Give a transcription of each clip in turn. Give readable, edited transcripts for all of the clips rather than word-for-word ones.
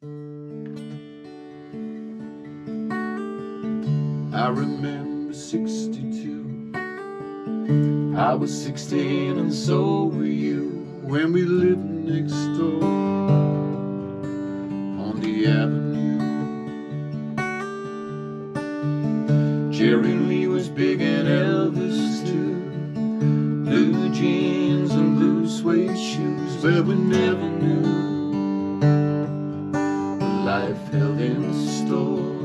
I remember 62. I was 16 and so were you, when we lived next door on the avenue. Jerry Lee was big and Elvis too, blue jeans and blue suede shoes, but we never knew what life held in store.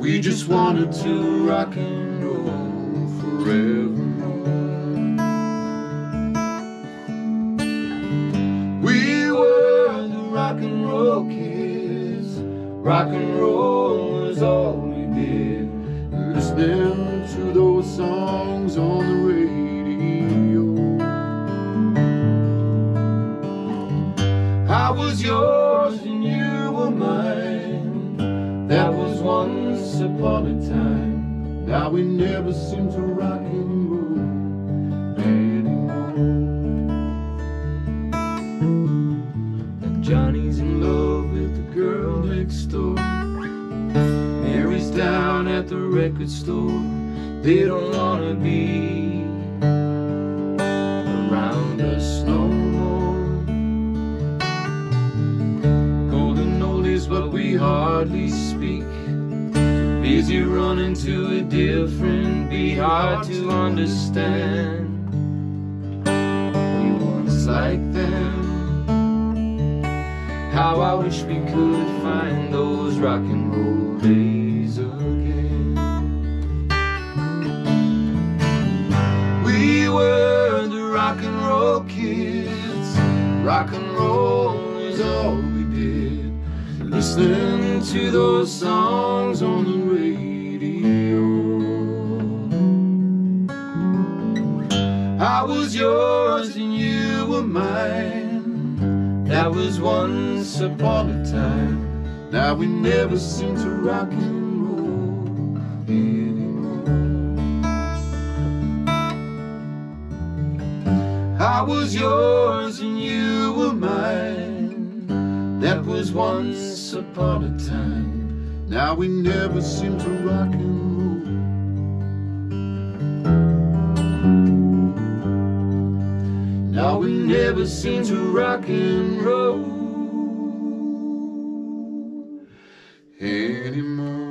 We just wanted to rock and roll forevermore. We were the rock and roll kids. Rock and roll was all we did. Listening to those songs on the radio. I was yours and you were mine. That was once upon a time. Now we never seem to rock and roll anymore. Like Johnny's in love with the girl next door, Mary's down at the record store. They don't wanna be around us no more. Golden oldies, but we hardly speak, busy running to a different beat. Hard to understand, we once liked them. How I wish we could find those rock and roll days again. We were the rock and roll kids. Rock and roll is all we did. Listening to those songs on the radio. I was yours and you were mine. That was once upon a time. Now we never seem to rock and roll anymore. I was yours and you were mine. That was once upon a time. Now we never seem to rock and roll. Now we never seem to rock and roll anymore.